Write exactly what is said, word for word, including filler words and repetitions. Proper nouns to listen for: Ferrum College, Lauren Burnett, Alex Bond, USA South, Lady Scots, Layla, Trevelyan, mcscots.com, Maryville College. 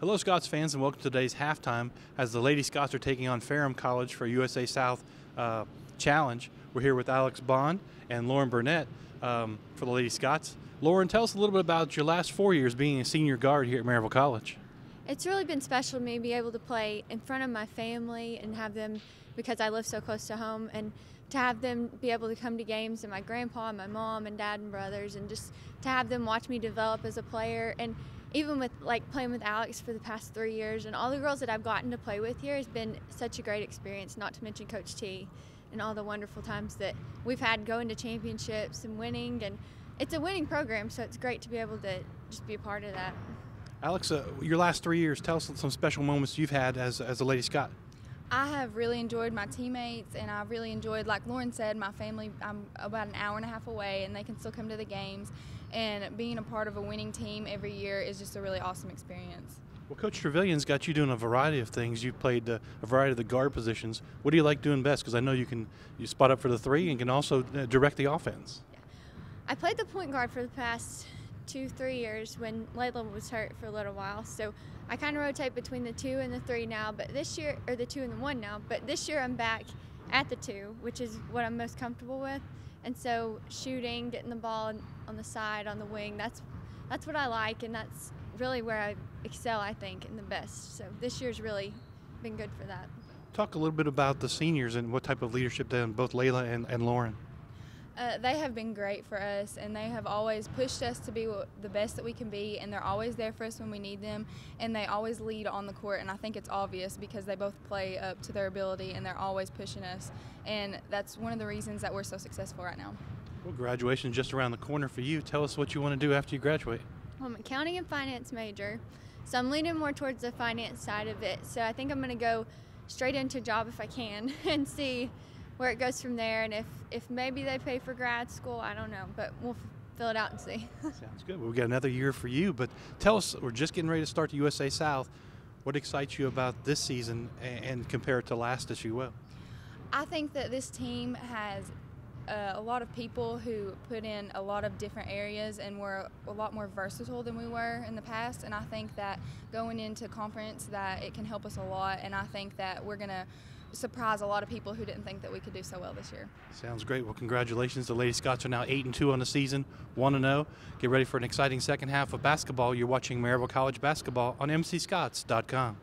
Hello Scots fans, and welcome to today's halftime as the Lady Scots are taking on Ferrum College for U S A South uh, Challenge. We're here with Alex Bond and Lauren Burnett um, for the Lady Scots. Lauren, tell us a little bit about your last four years being a senior guard here at Maryville College. It's really been special to me to be able to play in front of my family and have them, because I live so close to home, and to have them be able to come to games, and my grandpa and my mom and dad and brothers, and just to have them watch me develop as a player. And even with like playing with Alex for the past three years and all the girls that I've gotten to play with here has been such a great experience, not to mention Coach T and all the wonderful times that we've had going to championships and winning. And it's a winning program, so it's great to be able to just be a part of that. Alex, uh, your last three years, tell us some special moments you've had as, as a Lady Scot. I have really enjoyed my teammates, and I really enjoyed, like Lauren said, my family. I'm about an hour and a half away, and they can still come to the games. And being a part of a winning team every year is just a really awesome experience. Well, Coach Trevelyan's got you doing a variety of things. You've played uh, a variety of the guard positions. What do you like doing best? Because I know you can you spot up for the three and can also uh, direct the offense. Yeah. I played the point guard for the past two, three years when Layla was hurt for a little while. So I kind of rotate between the two and the three now, but this year, or the two and the one now, but this year I'm back at the two, which is what I'm most comfortable with. And so shooting, getting the ball on the side, on the wing, that's that's what I like, and that's really where I excel, I think, and the best. So this year's really been good for that. Talk a little bit about the seniors and what type of leadership they have, both Layla and, and Lauren. Uh, they have been great for us, and they have always pushed us to be the best that we can be, and they're always there for us when we need them, and they always lead on the court, and I think it's obvious because they both play up to their ability, and they're always pushing us, and that's one of the reasons that we're so successful right now. Well, graduation's just around the corner for you. Tell us what you want to do after you graduate. Well, I'm an accounting and finance major, so I'm leaning more towards the finance side of it, so I think I'm going to go straight into a job if I can and see where it goes from there, and if, if maybe they pay for grad school, I don't know, but we'll fill it out and see. Sounds good. Well, we've got another year for you, but tell us, we're just getting ready to start the U S A South. What excites you about this season, and, and compare it to last, if you will? I think that this team has uh, a lot of people who put in a lot of different areas, and were a lot more versatile than we were in the past, and I think that going into conference that it can help us a lot, and I think that we're going to surprise a lot of people who didn't think that we could do so well this year. Sounds great. Well, congratulations. The Lady Scots are now eight and two on the season, one and oh. Get ready for an exciting second half of basketball. You're watching Maryville College Basketball on m c scots dot com.